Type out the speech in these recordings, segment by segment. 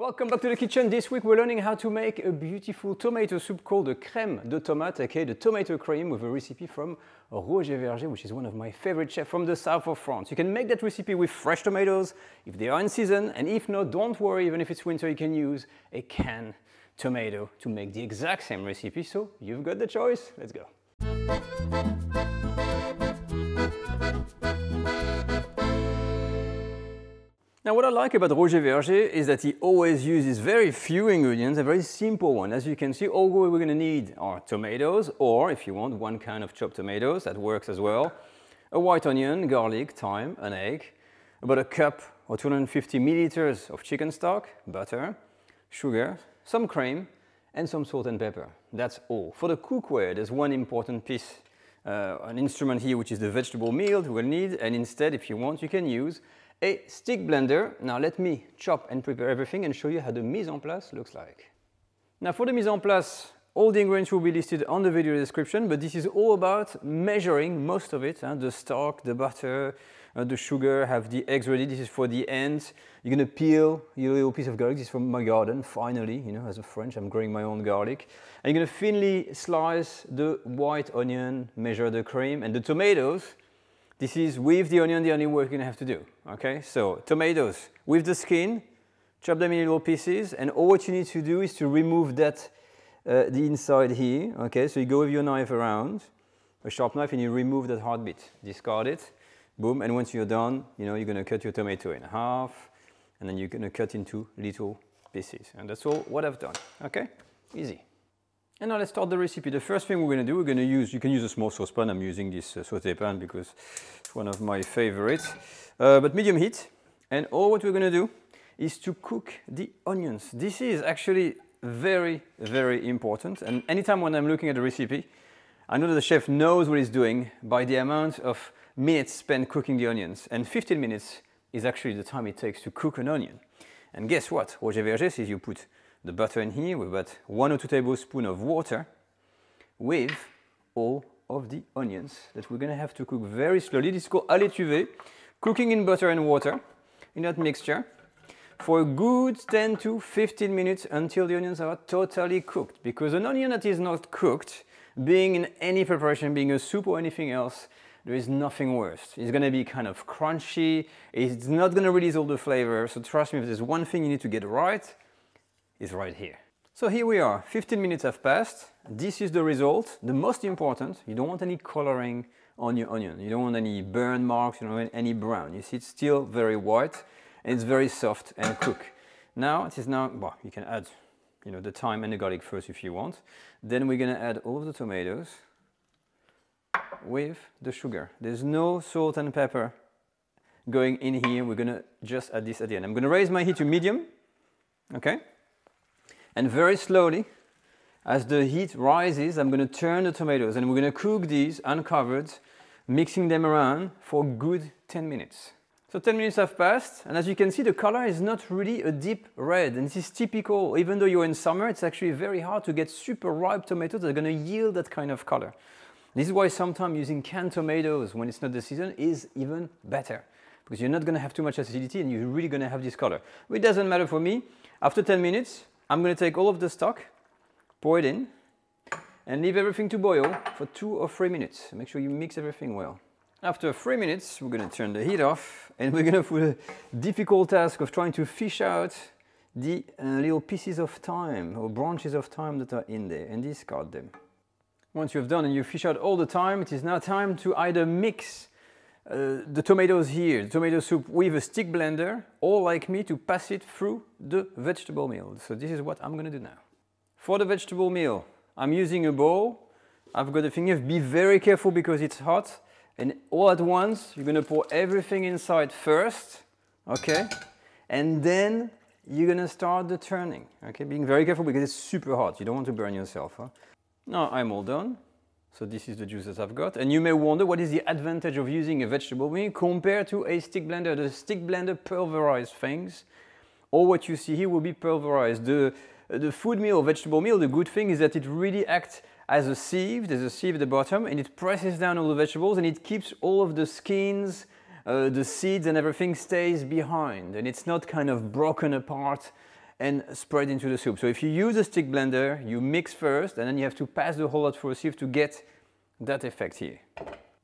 Welcome back to the kitchen. This week we're learning how to make a beautiful tomato soup called the crème de tomate, aka the tomato cream, with a recipe from Roger Vergé, which is one of my favorite chefs from the south of France. You can make that recipe with fresh tomatoes if they are in season, and if not, don't worry, even if it's winter, you can use a canned tomato to make the exact same recipe, so you've got the choice. Let's go. Now, what I like about Roger Vergé is that he always uses very few ingredients, a very simple one. As you can see, all we're going to need are tomatoes, or if you want, one kind of chopped tomatoes, that works as well, a white onion, garlic, thyme, an egg, about a cup or 250 milliliters of chicken stock, butter, sugar, some cream, and some salt and pepper. That's all. For the cookware, there's one important piece, an instrument here, which is the vegetable mill we'll need, and instead, if you want, you can use a stick blender. Now let me chop and prepare everything and show you how the mise en place looks like. Now for the mise en place, all the ingredients will be listed on the video description, but this is all about measuring most of it, the stock, the butter, the sugar, have the eggs ready. This is for the end. You're going to peel your little piece of garlic. This is from my garden, finally, you know, as a French, I'm growing my own garlic. And you're going to thinly slice the white onion, measure the cream, and the tomatoes. This is with the onion, the only work you're going to have to do, okay? So tomatoes with the skin, chop them in little pieces, and all what you need to do is to remove that, the inside here, okay? So you go with your knife around, a sharp knife, and you remove that hard bit. Discard it, boom, and once you're done, you know, you're going to cut your tomato in half, and then you're going to cut into little pieces. And that's all what I've done, okay? Easy. And now let's start the recipe. The first thing we're going to do, we're going to use, you can use a small saucepan. I'm using this sauté pan because it's one of my favorites, but medium heat. And all what we're going to do is to cook the onions. This is actually very, very important. And anytime when I'm looking at a recipe, I know that the chef knows what he's doing by the amount of minutes spent cooking the onions. And 15 minutes is actually the time it takes to cook an onion. And guess what? Roger Vergé says you put the butter in here with about 1 or 2 tablespoons of water with all of the onions that we're going to have to cook very slowly. This is called à l'étuvée, cooking in butter and water in that mixture for a good 10 to 15 minutes until the onions are totally cooked. Because an onion that is not cooked, being in any preparation, being a soup or anything else, there is nothing worse. It's going to be kind of crunchy, it's not going to release all the flavor. So trust me, if there's one thing you need to get right, is right here. So here we are, 15 minutes have passed. This is the result, the most important. You don't want any coloring on your onion. You don't want any burn marks, you don't want any brown. You see, it's still very white and it's very soft and cooked. Now, it is now, well, you can add, you know, the thyme and the garlic first if you want. Then we're gonna add all of the tomatoes with the sugar. There's no salt and pepper going in here. We're gonna just add this at the end. I'm gonna raise my heat to medium, okay? And very slowly, as the heat rises, I'm going to turn the tomatoes and we're going to cook these uncovered, mixing them around for a good 10 minutes. So 10 minutes have passed, and as you can see, the color is not really a deep red, and this is typical. Even though you're in summer, it's actually very hard to get super ripe tomatoes that are going to yield that kind of color. This is why sometimes using canned tomatoes when it's not the season is even better, because you're not going to have too much acidity and you're really going to have this color. It doesn't matter for me. After 10 minutes, I'm going to take all of the stock, pour it in, and leave everything to boil for 2 or 3 minutes. Make sure you mix everything well. After 3 minutes, we're going to turn the heat off, and we're going to put a difficult task of trying to fish out the little pieces of thyme or branches of thyme that are in there, and discard them. Once you've done and you fish out all the thyme, it is now time to either mix the tomatoes here, the tomato soup, with a stick blender, or like me, to pass it through the vegetable mill. So this is what I'm going to do now. For the vegetable mill, I'm using a bowl. I've got a thing here. Be very careful because it's hot. And all at once, you're going to pour everything inside first, okay? And then you're going to start the turning, okay? Being very careful because it's super hot. You don't want to burn yourself, huh? Now I'm all done. So this is the juice that I've got, and you may wonder what is the advantage of using a vegetable mill compared to a stick blender. The stick blender pulverizes things. All what you see here will be pulverized. The food mill or vegetable mill, the good thing is that it really acts as a sieve. There's a sieve at the bottom and it presses down all the vegetables and it keeps all of the skins, the seeds and everything stays behind, and it's not kind of broken apart and spread into the soup. So if you use a stick blender, you mix first and then you have to pass the whole lot through a sieve to get that effect here.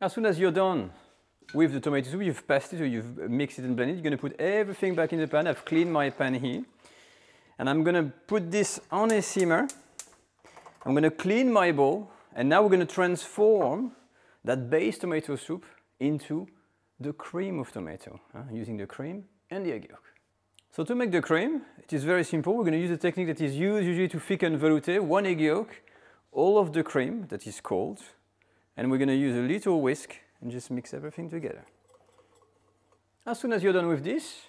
As soon as you're done with the tomato soup, you've passed it or you've mixed it and blended, you're going to put everything back in the pan. I've cleaned my pan here. And I'm going to put this on a simmer. I'm going to clean my bowl. And now we're going to transform that base tomato soup into the cream of tomato, using the cream and the egg yolk. So to make the cream, it is very simple. We're going to use a technique that is used usually to thicken velouté, one egg yolk, all of the cream that is cold, and we're going to use a little whisk and just mix everything together. As soon as you're done with this,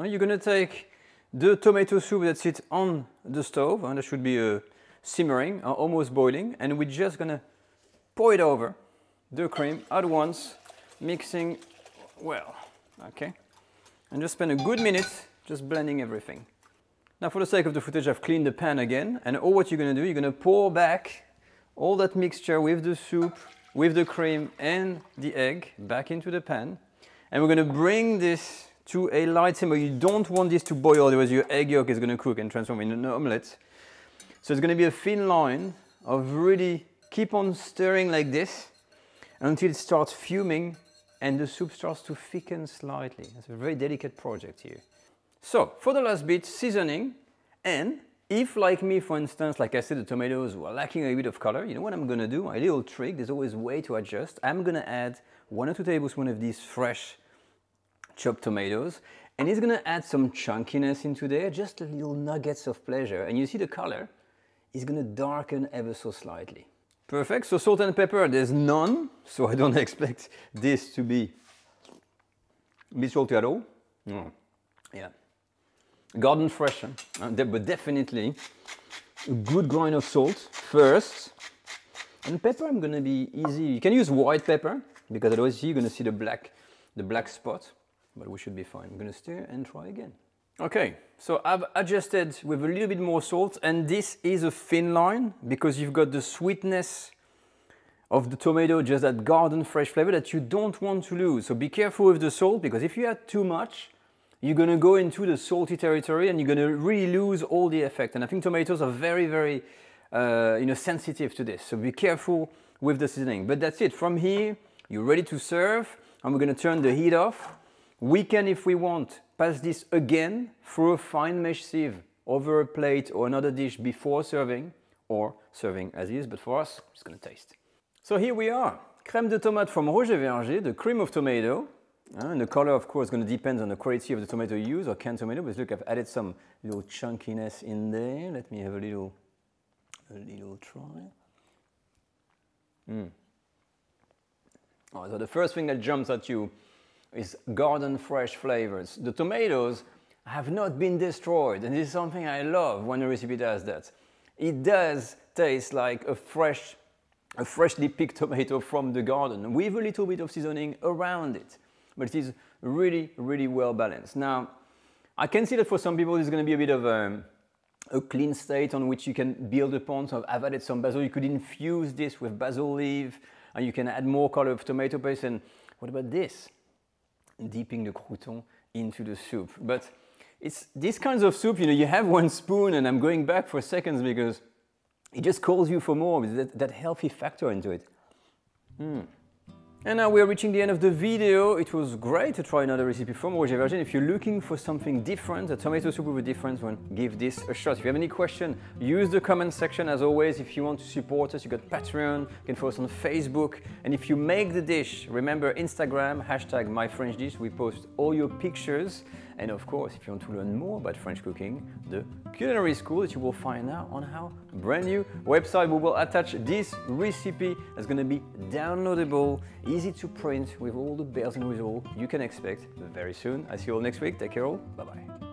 you're going to take the tomato soup that sits on the stove, and that should be simmering, almost boiling, and we're just going to pour it over the cream at once, mixing well, okay? And just spend a good minute just blending everything. Now for the sake of the footage, I've cleaned the pan again, and all what you're going to do, you're going to pour back all that mixture with the soup, with the cream and the egg back into the pan, and we're going to bring this to a light simmer. You don't want this to boil, otherwise your egg yolk is going to cook and transform into an omelette. So it's going to be a thin line of really keep on stirring like this until it starts fuming and the soup starts to thicken slightly. It's a very delicate project here. So for the last bit, seasoning. And if, like me, for instance, like I said, the tomatoes were lacking a bit of color, you know what I'm going to do? My little trick, there's always a way to adjust. I'm going to add 1 or 2 tablespoons of these fresh chopped tomatoes, and it's going to add some chunkiness into there, just little nuggets of pleasure. And you see the color is going to darken ever so slightly. Perfect. So salt and pepper, there's none. So I don't expect this to be salty at all. No. Yeah. Garden fresh, but definitely a good grain of salt first. And pepper, I'm going to be easy. You can use white pepper because otherwise you're going to see the black spot. But we should be fine. I'm going to stir and try again. Okay, so I've adjusted with a little bit more salt, and this is a thin line because you've got the sweetness of the tomato, just that garden fresh flavor that you don't want to lose. So be careful with the salt, because if you add too much, you're going to go into the salty territory and you're going to really lose all the effect. And I think tomatoes are very, very sensitive to this. So be careful with the seasoning. But that's it. From here, you're ready to serve, and we're going to turn the heat off. We can, if we want, pass this again through a fine mesh sieve over a plate or another dish before serving, or serving as is, but for us, it's going to taste. So here we are, crème de tomate from Roger Vergé, the cream of tomato. And the color, of course, is going to depend on the quality of the tomato you use, or canned tomato, but look, I've added some little chunkiness in there. Let me have a little try. Oh, so the first thing that jumps at you is garden fresh flavors. The tomatoes have not been destroyed, and this is something I love when a recipe does that. It does taste like a freshly picked tomato from the garden with a little bit of seasoning around it, but it is really well balanced. Now, I can see that for some people, there's going to be a bit of a clean state on which you can build upon. So I've added some basil. You could infuse this with basil leaf, and you can add more color of tomato paste. And what about this? Dipping the crouton into the soup. But it's these kinds of soup, you know, you have 1 spoon, and I'm going back for seconds because it just calls you for more, that healthy factor into it. And now we're reaching the end of the video. It was great to try another recipe from Roger Vergé. If you're looking for something different, a tomato soup with a different one, give this a shot. If you have any question, use the comment section as always. If you want to support us, you got Patreon, you can follow us on Facebook. And if you make the dish, remember Instagram, #MyFrenchDish. We post all your pictures. And of course, if you want to learn more about French cooking, the culinary school that you will find now on our brand new website. We will attach this recipe that's going to be downloadable, easy to print with all the bells and whistles you can expect very soon. I see you all next week. Take care all. Bye-bye.